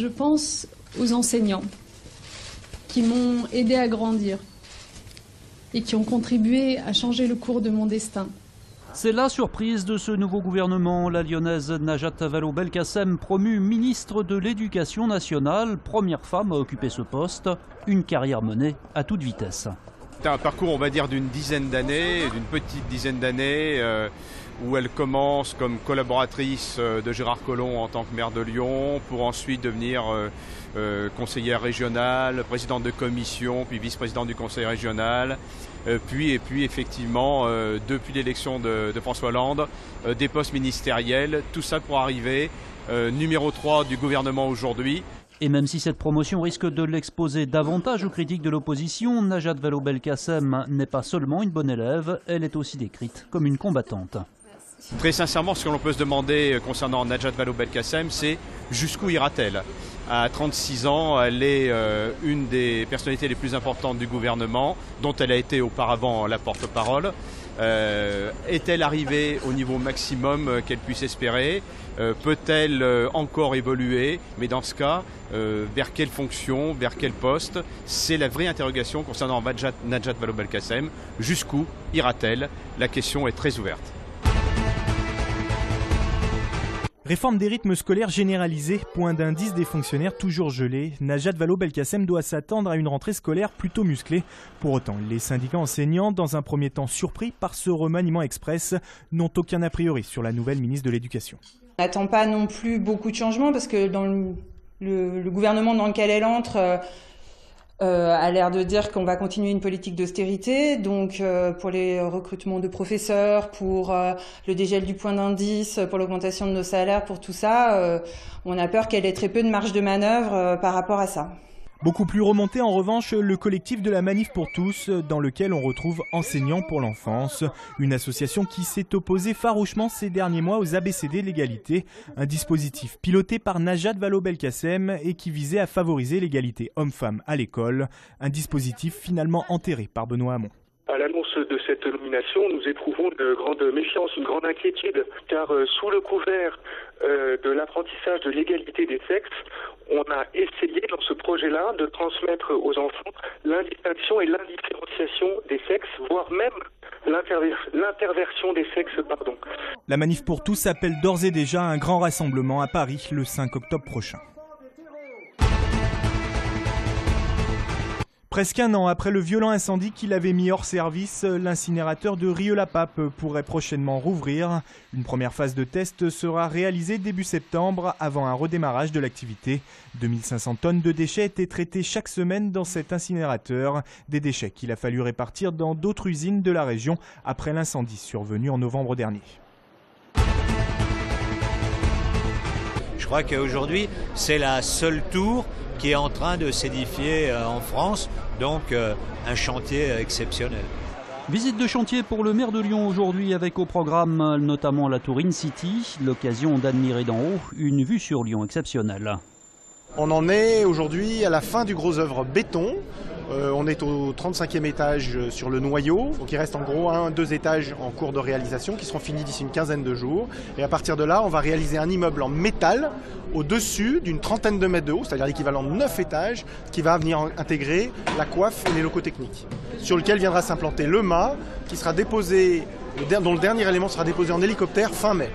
je pense aux enseignants qui m'ont aidé à grandir et qui ont contribué à changer le cours de mon destin. C'est la surprise de ce nouveau gouvernement. La lyonnaise Najat Vallaud-Belkacem, promue ministre de l'Éducation nationale, première femme à occuper ce poste, une carrière menée à toute vitesse. C'est un parcours, on va dire, d'une petite dizaine d'années, où elle commence comme collaboratrice de Gérard Collomb en tant que maire de Lyon, pour ensuite devenir conseillère régionale, présidente de commission, puis vice-présidente du conseil régional, puis effectivement, depuis l'élection de François Hollande, des postes ministériels, tout ça pour arriver numéro 3 du gouvernement aujourd'hui. Et même si cette promotion risque de l'exposer davantage aux critiques de l'opposition, Najat Vallaud-Belkacem n'est pas seulement une bonne élève, elle est aussi décrite comme une combattante. Très sincèrement, ce que l'on peut se demander concernant Najat Vallaud-Belkacem, c'est jusqu'où ira-t-elle ? À 36 ans, elle est une des personnalités les plus importantes du gouvernement, dont elle a été auparavant la porte-parole. Est-elle arrivée au niveau maximum qu'elle puisse espérer ? Peut-elle encore évoluer ? Mais dans ce cas, vers quelle fonction, vers quel poste ? C'est la vraie interrogation concernant Najat Vallaud-Belkacem. Jusqu'où ira-t-elle ? La question est très ouverte. Réforme des rythmes scolaires généralisés, point d'indice des fonctionnaires toujours gelés. Najat Vallaud-Belkacem doit s'attendre à une rentrée scolaire plutôt musclée. Pour autant, les syndicats enseignants, dans un premier temps surpris par ce remaniement express, n'ont aucun a priori sur la nouvelle ministre de l'Éducation. On n'attend pas non plus beaucoup de changements parce que dans le gouvernement dans lequel elle entre a l'air de dire qu'on va continuer une politique d'austérité, donc pour les recrutements de professeurs, pour le dégel du point d'indice, pour l'augmentation de nos salaires, pour tout ça, on a peur qu'elle ait très peu de marge de manœuvre par rapport à ça. Beaucoup plus remonté en revanche, le collectif de la Manif pour tous, dans lequel on retrouve Enseignants pour l'enfance, une association qui s'est opposée farouchement ces derniers mois aux ABCD de l'égalité, un dispositif piloté par Najat Vallaud-Belkacem et qui visait à favoriser l'égalité homme-femme à l'école, un dispositif finalement enterré par Benoît Hamon. À l'annonce de cette nomination, nous éprouvons de grandes méfiances, une grande inquiétude, car sous le couvert de l'apprentissage de l'égalité des sexes, on a essayé dans ce projet-là de transmettre aux enfants l'indistinction et l'indifférenciation des sexes, voire même l'interversion des sexes. La Manif pour tous appelle d'ores et déjà un grand rassemblement à Paris le 5 octobre prochain. Presque un an après le violent incendie qui l'avait mis hors service, l'incinérateur de Rillieux-la-Pape pourrait prochainement rouvrir. Une première phase de test sera réalisée début septembre avant un redémarrage de l'activité. 2500 tonnes de déchets étaient traitées chaque semaine dans cet incinérateur. Des déchets qu'il a fallu répartir dans d'autres usines de la région après l'incendie survenu en novembre dernier. Je crois qu'aujourd'hui, c'est la seule tour qui est en train de s'édifier en France, donc un chantier exceptionnel. Visite de chantier pour le maire de Lyon aujourd'hui avec au programme notamment la tour Incity, l'occasion d'admirer d'en haut une vue sur Lyon exceptionnelle. On en est aujourd'hui à la fin du gros œuvre béton. On est au 35e étage sur le noyau. Donc il reste en gros 1-2 étages en cours de réalisation qui seront finis d'ici une quinzaine de jours. Et à partir de là, on va réaliser un immeuble en métal au-dessus d'une trentaine de mètres de haut, c'est-à-dire l'équivalent de 9 étages, qui va venir intégrer la coiffe et les locaux techniques, sur lequel viendra s'implanter le mât qui sera déposé, dont le dernier élément sera déposé en hélicoptère fin mai.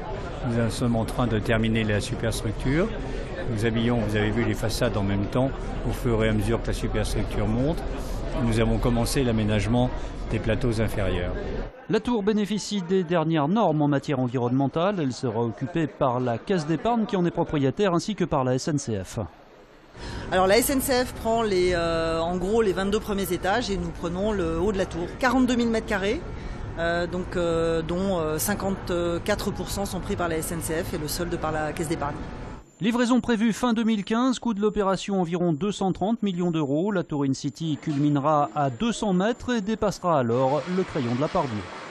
Nous sommes en train de terminer la superstructure. Nous habillons, vous avez vu, les façades en même temps au fur et à mesure que la superstructure monte. Nous avons commencé l'aménagement des plateaux inférieurs. La tour bénéficie des dernières normes en matière environnementale. Elle sera occupée par la Caisse d'épargne qui en est propriétaire ainsi que par la SNCF. Alors la SNCF prend en gros les 22 premiers étages et nous prenons le haut de la tour. 42 000 m². Dont 54% sont pris par la SNCF et le solde par la Caisse d'épargne. Livraison prévue fin 2015, coût de l'opération environ 230 millions d'euros. La tour Incity culminera à 200 mètres et dépassera alors le crayon de la Part-Dieu.